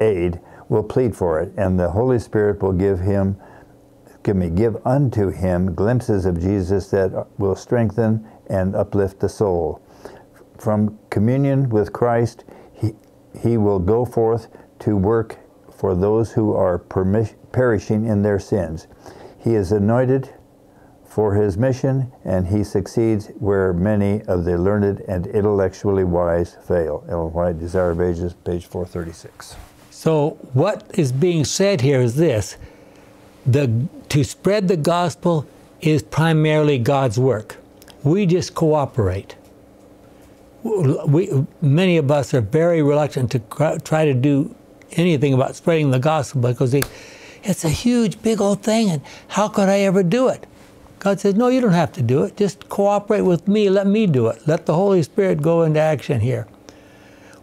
aid will plead for it, and the Holy Spirit will give unto him glimpses of Jesus that will strengthen and uplift the soul. From communion with Christ, he will go forth to work for those who are perishing in their sins. He is anointed for his mission, and he succeeds where many of the learned and intellectually wise fail. Ellen White, Desire of Ages, page 436. So what is being said here is this: to spread the gospel is primarily God's work. We just cooperate. Many of us are very reluctant to try to do anything about spreading the gospel because it's a huge, big old thing, and how could I ever do it? God says, no, you don't have to do it. Just cooperate with me. Let me do it. Let the Holy Spirit go into action here.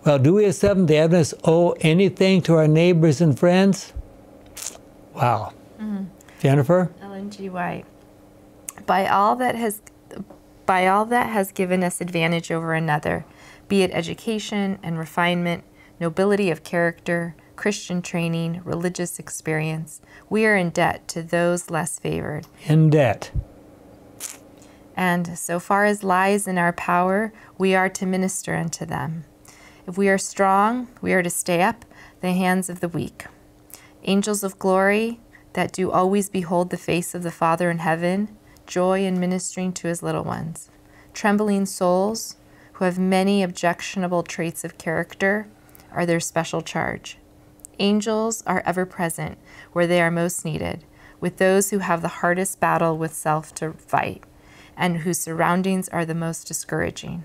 Well, do we as Seventh-day Adventists owe anything to our neighbors and friends? Wow. Mm-hmm. Jennifer? Ellen G. White. By all that has given us advantage over another, be it education and refinement, nobility of character, Christian training, religious experience, we are in debt to those less favored. In debt. And so far as lies in our power, we are to minister unto them. If we are strong, we are to stay up the hands of the weak. Angels of glory that do always behold the face of the Father in heaven, joy in ministering to his little ones. Trembling souls who have many objectionable traits of character are their special charge. Angels are ever present where they are most needed, with those who have the hardest battle with self to fight, and whose surroundings are the most discouraging.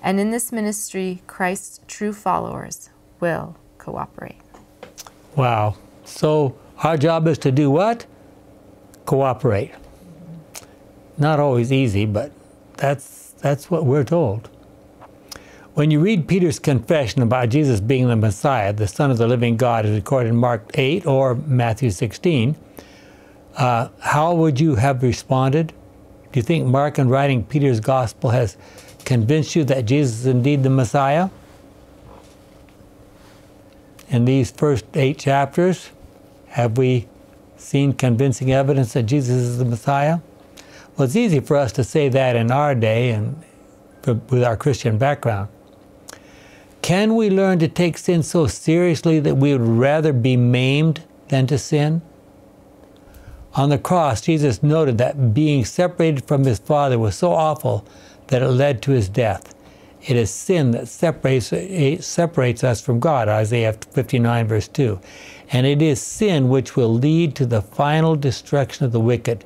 And in this ministry, Christ's true followers will cooperate. Wow. So our job is to do what? Cooperate. Not always easy, but that's what we're told. When you read Peter's confession about Jesus being the Messiah, the Son of the living God, as recorded in Mark 8 or Matthew 16, how would you have responded? Do you think Mark, in writing Peter's gospel, has convinced you that Jesus is indeed the Messiah? In these first 8 chapters, have we seen convincing evidence that Jesus is the Messiah? Well, it's easy for us to say that in our day and with our Christian background. Can we learn to take sin so seriously that we would rather be maimed than to sin? On the cross, Jesus noted that being separated from his Father was so awful that it led to his death. It is sin that separates us from God, Isaiah 59, verse 2. And it is sin which will lead to the final destruction of the wicked.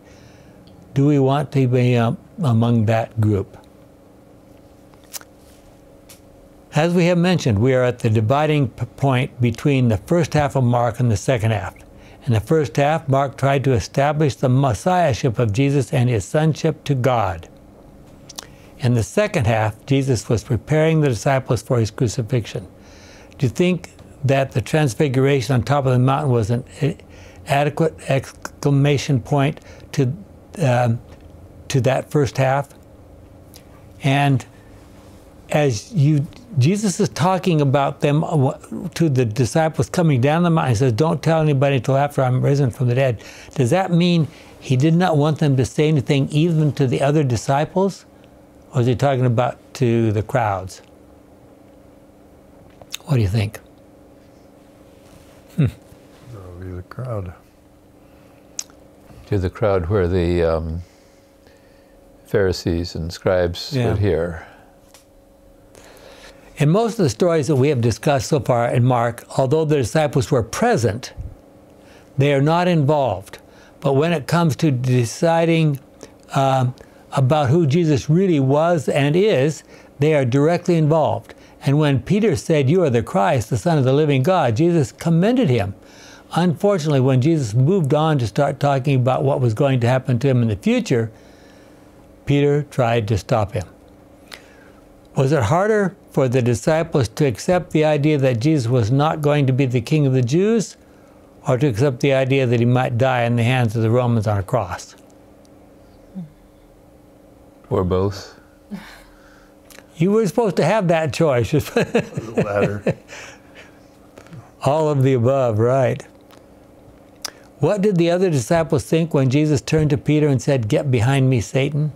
Do we want to be among that group? As we have mentioned, we are at the dividing point between the first half of Mark and the second half. In the first half, Mark tried to establish the messiahship of Jesus and his sonship to God. In the second half, Jesus was preparing the disciples for his crucifixion. Do you think that the transfiguration on top of the mountain was an adequate exclamation point to that first half? And as Jesus is talking about them to the disciples coming down the mountain, he says, don't tell anybody until after I'm risen from the dead. Does that mean he did not want them to say anything even to the other disciples? Or is he talking about to the crowds? What do you think? That'll be the crowd. To the crowd where the Pharisees and scribes would hear. In most of the stories that we have discussed so far in Mark, although the disciples were present, they are not involved. But when it comes to deciding about who Jesus really was and is, they are directly involved. And when Peter said, "You are the Christ, the Son of the living God," Jesus commended him. Unfortunately, when Jesus moved on to start talking about what was going to happen to him in the future, Peter tried to stop him. Was it harder for the disciples to accept the idea that Jesus was not going to be the King of the Jews, or to accept the idea that he might die in the hands of the Romans on a cross? Or both. You were supposed to have that choice. The latter. All of the above, right. What did the other disciples think when Jesus turned to Peter and said, "Get behind me, Satan"?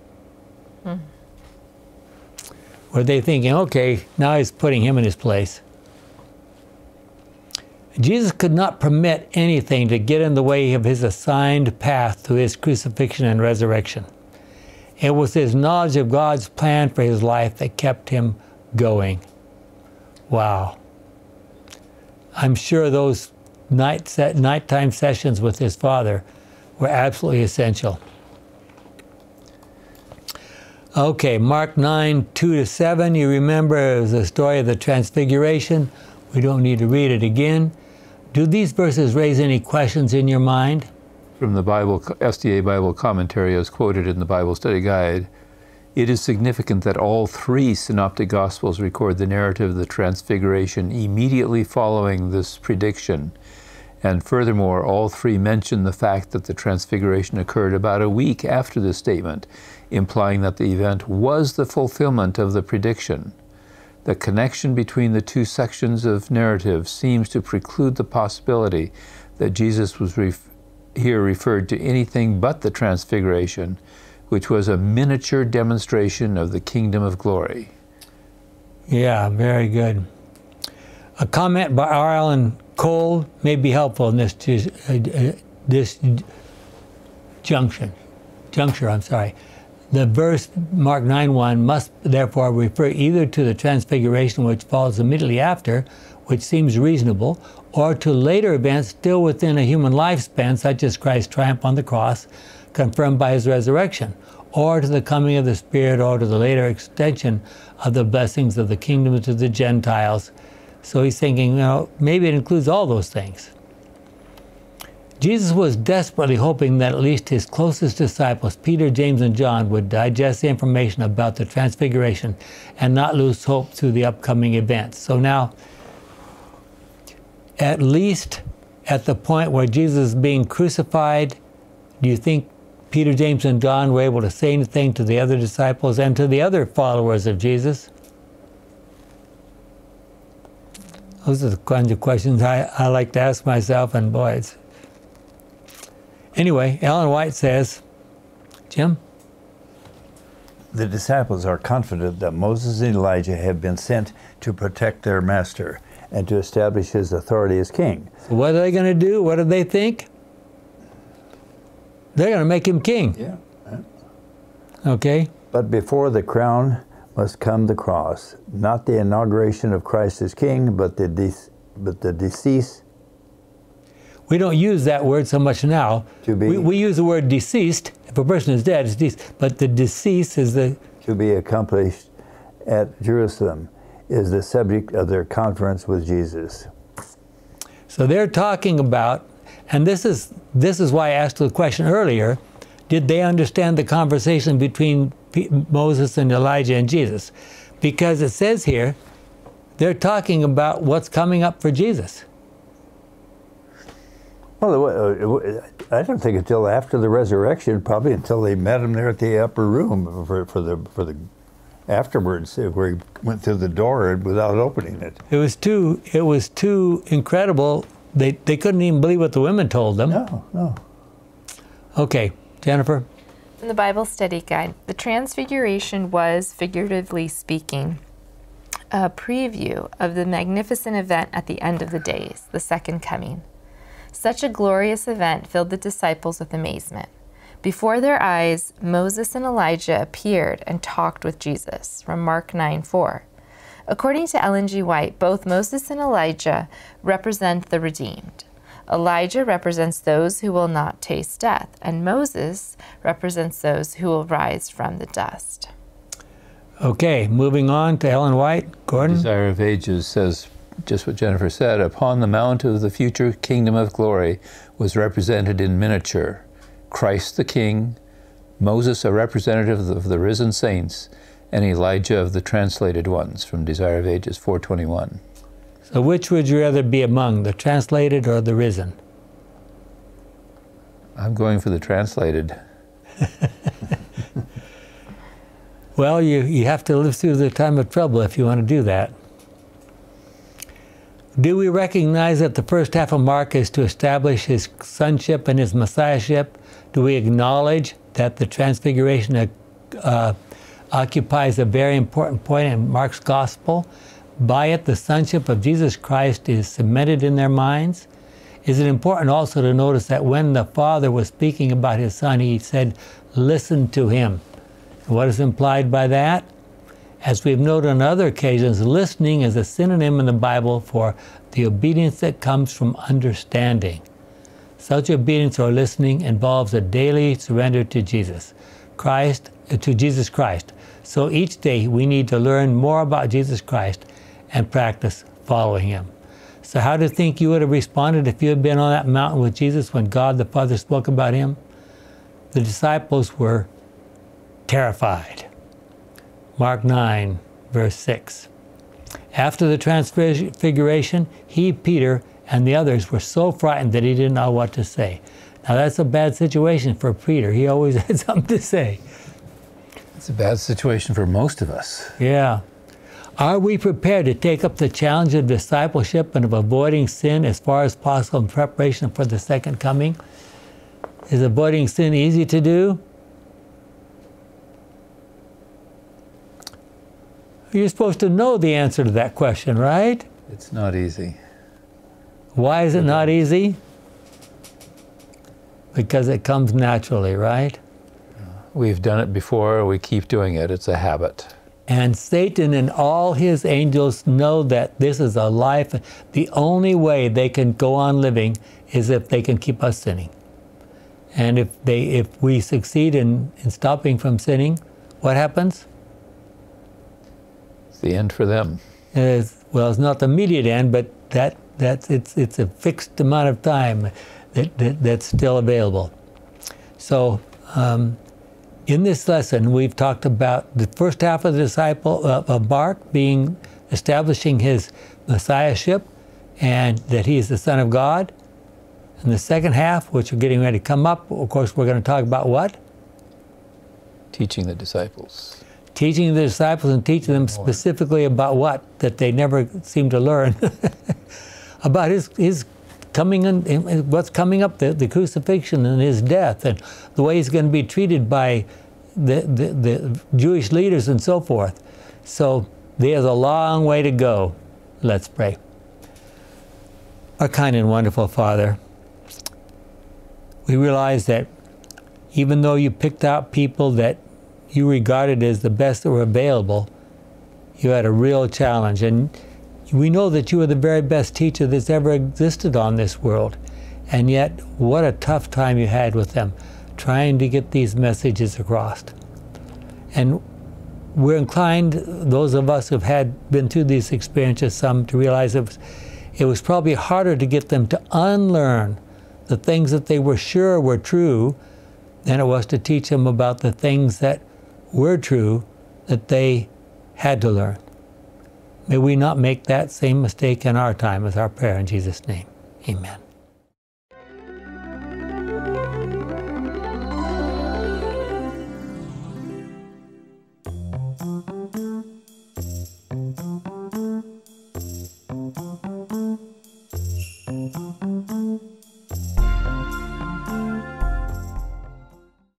Were they thinking, okay, now he's putting him in his place? Jesus could not permit anything to get in the way of his assigned path to his crucifixion and resurrection. It was his knowledge of God's plan for his life that kept him going. Wow. I'm sure those nighttime sessions with his father were absolutely essential. Okay, Mark 9, 2-7. You remember it was the story of the Transfiguration. We don't need to read it again. Do these verses raise any questions in your mind? From the Bible, SDA Bible Commentary, as quoted in the Bible Study Guide, it is significant that all three Synoptic Gospels record the narrative of the Transfiguration immediately following this prediction. And furthermore, all three mention the fact that the Transfiguration occurred about a week after this statement, implying that the event was the fulfillment of the prediction. The connection between the two sections of narrative seems to preclude the possibility that Jesus was referred to anything but the Transfiguration, which was a miniature demonstration of the kingdom of glory. Yeah, very good. A comment by R. Alan Cole may be helpful in this juncture, I'm sorry. The verse, Mark 9:1, must therefore refer either to the Transfiguration, which follows immediately after, which seems reasonable, or to later events still within a human lifespan, such as Christ's triumph on the cross, confirmed by his resurrection, or to the coming of the Spirit, or to the later extension of the blessings of the kingdom to the Gentiles. So he's thinking, you know, maybe it includes all those things. Jesus was desperately hoping that at least his closest disciples, Peter, James, and John, would digest the information about the Transfiguration and not lose hope through the upcoming events. So now, at least at the point where Jesus is being crucified, do you think Peter, James, and John were able to say anything to the other disciples and to the other followers of Jesus? Those are the kinds of questions I like to ask myself, and boy, it's... Anyway, Ellen White says, Jim? The disciples are confident that Moses and Elijah have been sent to protect their master and to establish his authority as king. So what are they going to do? What do they think? They're going to make him king. Yeah. Okay. But before the crown must come the cross, not the inauguration of Christ as king, but the decease. We don't use that word so much now. We use the word deceased. If a person is dead, it's deceased. But the decease is the... To be accomplished at Jerusalem is the subject of their conference with Jesus. So they're talking about, and this is why I asked the question earlier, did they understand the conversation between Moses and Elijah and Jesus? Because it says here, they're talking about what's coming up for Jesus. Well, I don't think until after the resurrection, probably until they met him there at the upper room for the afterwards, where he went through the door without opening it. It was too incredible. They couldn't even believe what the women told them. No. Okay, Jennifer. In the Bible Study Guide, the Transfiguration was, figuratively speaking, a preview of the magnificent event at the end of the days, the second coming. Such a glorious event filled the disciples with amazement. Before their eyes, Moses and Elijah appeared and talked with Jesus, from Mark 9:4. According to Ellen G. White, both Moses and Elijah represent the redeemed. Elijah represents those who will not taste death, and Moses represents those who will rise from the dust. Okay, moving on to Ellen White. Gordon? Desire of Ages says, just what Jennifer said, upon the mount of the future kingdom of glory was represented in miniature Christ the King, Moses a representative of the risen saints, and Elijah of the translated ones, from Desire of Ages 421. So which would you rather be among, the translated or the risen? I'm going for the translated. Well, you have to live through the time of trouble if you want to do that. Do we recognize that the first half of Mark is to establish his sonship and his messiahship? Do we acknowledge that the Transfiguration occupies a very important point in Mark's gospel? By it, the sonship of Jesus Christ is cemented in their minds. Is it important also to notice that when the Father was speaking about His Son, He said, listen to Him. And what is implied by that? As we've noted on other occasions, listening is a synonym in the Bible for the obedience that comes from understanding. Such obedience or listening involves a daily surrender to Jesus Christ. So each day we need to learn more about Jesus Christ and practice following Him. So how do you think you would have responded if you had been on that mountain with Jesus when God the Father spoke about Him? The disciples were terrified. Mark 9, verse 6. After the transfiguration, he, Peter, and the others were so frightened that he didn't know what to say. Now that's a bad situation for Peter. He always had something to say. It's a bad situation for most of us. Yeah. Are we prepared to take up the challenge of discipleship and of avoiding sin as far as possible in preparation for the second coming? Is avoiding sin easy to do? You're supposed to know the answer to that question, right? It's not easy. Why is it not easy? Because it comes naturally, right? We've done it before, we keep doing it. It's a habit. And Satan and all his angels know that this is a life. The only way they can go on living is if they can keep us sinning. And if we succeed in stopping from sinning, what happens? It's the end for them. It's not the immediate end, but it's a fixed amount of time that's still available. So in this lesson, we've talked about the first half of the disciple of Mark being establishing his messiahship and that he is the Son of God. And the second half, which we're getting ready to come up, of course, we're going to talk about what? Teaching the disciples. Teaching the disciples and teaching them specifically about what? That they never seem to learn. About his coming and what's coming up, the crucifixion and his death, and the way he's going to be treated by the Jewish leaders and so forth. So there's a long way to go. Let's pray. Our kind and wonderful Father, we realize that even though you picked out people that you regarded as the best that were available, you had a real challenge. And we know that you are the very best teacher that's ever existed on this world. And yet, what a tough time you had with them, trying to get these messages across. And we're inclined, those of us who've been through these experiences some, to realize it was probably harder to get them to unlearn the things that they were sure were true than it was to teach them about the things that were true that they had to learn. May we not make that same mistake in our time, as our prayer in Jesus' name. Amen.